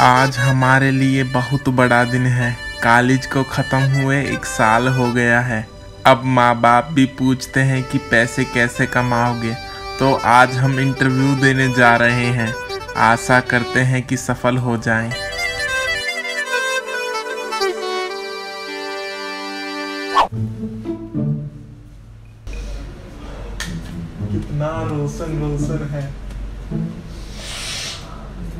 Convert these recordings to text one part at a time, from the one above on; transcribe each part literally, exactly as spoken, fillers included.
आज हमारे लिए बहुत बड़ा दिन है। कॉलेज को ख़त्म हुए एक साल हो गया है। अब माँ बाप भी पूछते हैं कि पैसे कैसे कमाओगे, तो आज हम इंटरव्यू देने जा रहे हैं। आशा करते हैं कि सफल हो जाएं। कितना रोशन रोशन है,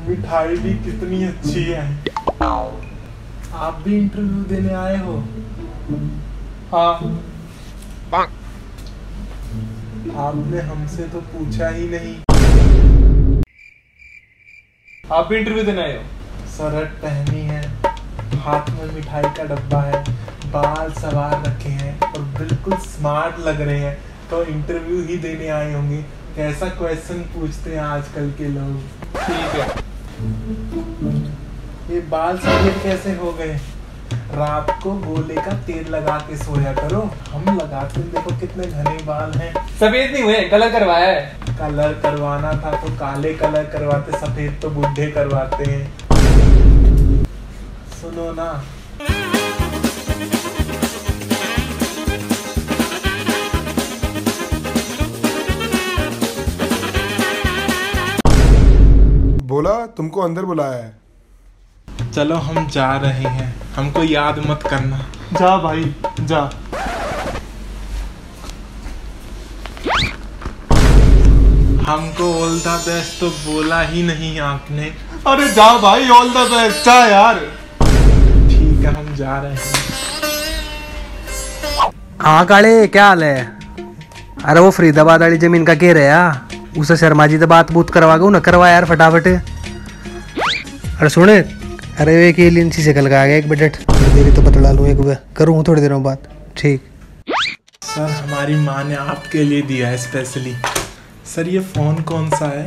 मिठाई भी कितनी अच्छी है। आप भी इंटरव्यू देने आए हो? हाँ। आपने हमसे तो पूछा ही नहीं। आप भी इंटरव्यू देने आए हो? शर्ट पहनी है, हाथ में मिठाई का डब्बा है, बाल सवार रखे हैं और बिल्कुल स्मार्ट लग रहे हैं, तो इंटरव्यू ही देने आए होंगे। कैसा क्वेश्चन पूछते हैं आजकल के लोग। ठीक है, ये बाल सफेद कैसे हो गए? रात को गोले का तेल लगा के सोया करो। हम लगाते देखो कितने घने बाल हैं। सफेद नहीं हुए, कलर करवाया है। कलर करवाना था तो काले कलर करवाते, सफेद तो बुढ़े करवाते हैं। सुनो ना, बोला तुमको अंदर बुलाया है। चलो हम जा रहे हैं, हमको याद मत करना। जा भाई जा। हमको ऑल द बेस्ट तो बोला ही नहीं आपने। अरे जा भाई, ऑल द बेस्ट। जा यार। ठीक है, हम जा रहे हैं। हाँ काले, क्या हाल है? अरे वो फरीदाबाद वाली जमीन का कह रहे हैं, उसे शर्मा जी से बात बूत करवा गो न करवा यार फटाफट। अरे सुने, अरे वे के लिए इनसी से कल का आ गया एक बजट, थोड़ी देरी तो बता लूँ, एक बार करूँ थोड़ी देर में बात। ठीक सर, हमारी माँ ने आपके लिए दिया है स्पेशली। सर ये फ़ोन कौन सा है?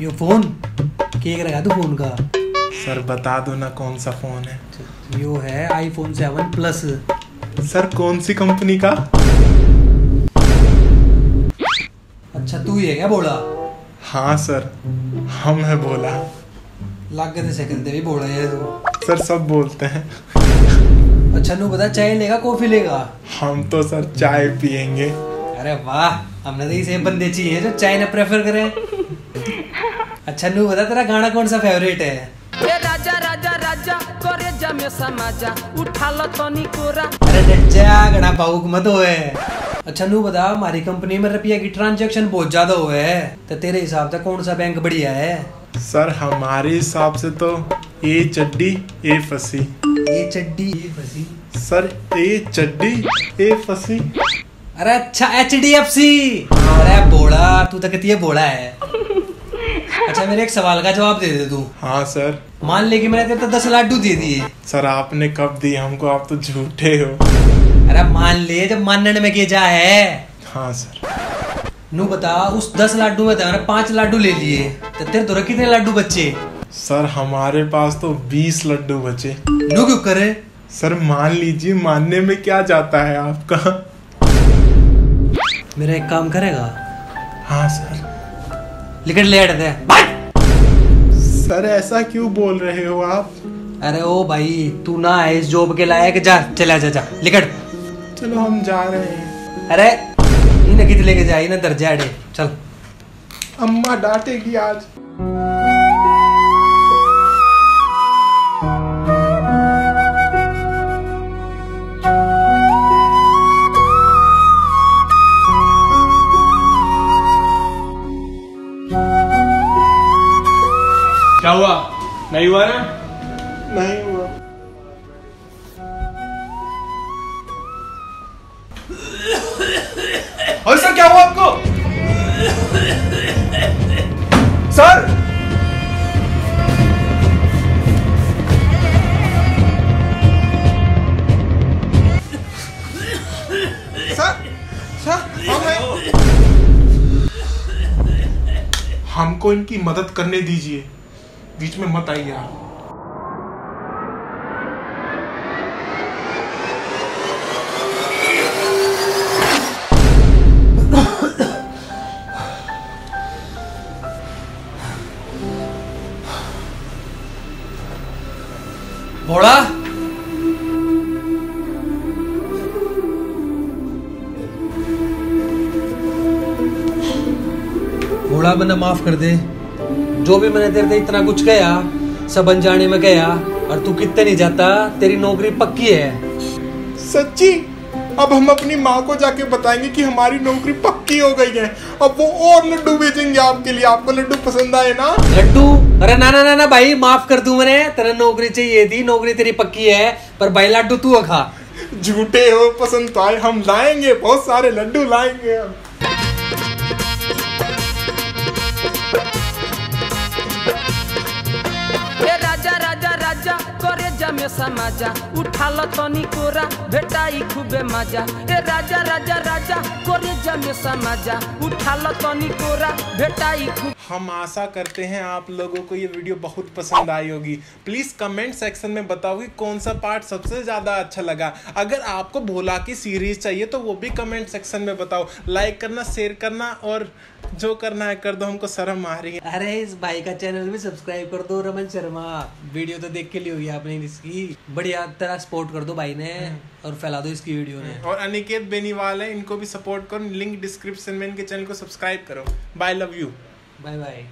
ये फ़ोन केक लगा दो फ़ोन का। सर बता दो ना कौन सा फ़ोन है। यो है आईफोन सेवन प्लस। सर कौन सी कंपनी का? अच्छा तू ही है क्या बोला? हाँ सर, हम है बोला। लाग गए सेकंड भी बोला है तो। सर सब बोलते हैं। अच्छा नू बता, चाय लेगा कॉफी लेगा? हम तो सर चाय पियेंगे। अरे वाह, हमने तो इसे बंदे चाहिए जो चाय ना प्रेफर करे। अच्छा नू बता, तेरा गाना कौन सा फेवरेट है? ए राजा राजा राजा करे जमे समाजा, उठा लो तोनी कोरा। अरे डज्जा गणा भावुक मत होए। अच्छा नू बता, हमारी कंपनी में रुपया की ट्रांजैक्शन बहुत ज्यादा हुआ है, तो तेरे हिसाब से कौन सा बैंक बढ़िया है? सर हमारे हिसाब से तो H D F C. H D F C? Sir H D F C. अरे अच्छा, एच डी एफ सी। अरे बोला तू तो कहती है बोला है। अच्छा मेरे एक सवाल का जवाब दे दे तू। हाँ सर। मान ले कि मैंने तेरे को दस लाडू दे दिए। सर आपने कब दिए हमको, आप तो झूठे हो। अरे मान ले, जब मानने में जा है। हाँ सर। नू बता, उस दस लाडू में मैंने पाँच लाडू ले लिए, तो तेरे तो कितने लाडू बचे? सर हमारे पास तो बीस लाडू बचे। नू क्यों करे? सर मान लीजिए, मानने में क्या जाता है आपका। मेरा एक काम करेगा? हाँ सर। लिखट ले दे। सर ऐसा क्यों बोल रहे हो आप? अरे ओ भाई, तू ना है इस जॉब के लायक, जा चला जा जा लिखट। चलो हम जा रहे हैं। अरे इन्हें कित लेके जाए, इन्हें दर्जा डे। चल अम्मा डांटेगी आज। क्या हुआ? नहीं हुआ ना? नहीं हुआ। और सर क्या हुआ आपको? सर सर सर हमको इनकी मदद करने दीजिए, बीच में मत आइए आप। भोड़ा, भोड़ा मैंने माफ कर दे। जो भी मैंने तेरे से इतना कुछ कहा सब अनजाने में गया, और तू कितने नहीं जाता तेरी नौकरी पक्की है। सच्ची? अब हम अपनी माँ को जाके बताएंगे कि हमारी नौकरी पक्की हो गई है। अब वो और लड्डू बेचेंगे आपके लिए। आपको लड्डू पसंद आए ना? लड्डू? अरे ना ना ना ना भाई, माफ कर दूं मैंने, तेरा नौकरी चाहिए थी, नौकरी तेरी पक्की है, पर भाई लड्डू तू खा। झूठे हो, पसंद तो आए, हम लाएंगे बहुत सारे लड्डू लाएंगे। हम समाजा उठा लो तनी कोरा भेटाई खूबे मजा। ए राजा राजा राजा कोरे जमे समाजा उठा लो तनी कोरा भेटाई खूब। हम आशा करते हैं आप लोगों को ये वीडियो बहुत पसंद आई होगी। प्लीज़ कमेंट सेक्शन में बताओ कि कौन सा पार्ट सबसे ज़्यादा अच्छा लगा। अगर आपको भोला की सीरीज़ चाहिए तो वो भी कमेंट सेक्शन में बताओ। लाइक करना, शेयर करना और जो करना है कर दो, हमको शर्म आ रही है। अरे इस भाई का चैनल भी सब्सक्राइब कर दो, रमन शर्मा। वीडियो तो देख के लिए हुई आपने इसकी, बढ़िया तरह सपोर्ट कर दो भाई ने और फैला दो इसकी वीडियो ने। और अनिकेत बेनीवाल है, इनको भी सपोर्ट करो। लिंक डिस्क्रिप्शन में, इनके चैनल को सब्सक्राइब करो। Bye, love you, bye bye.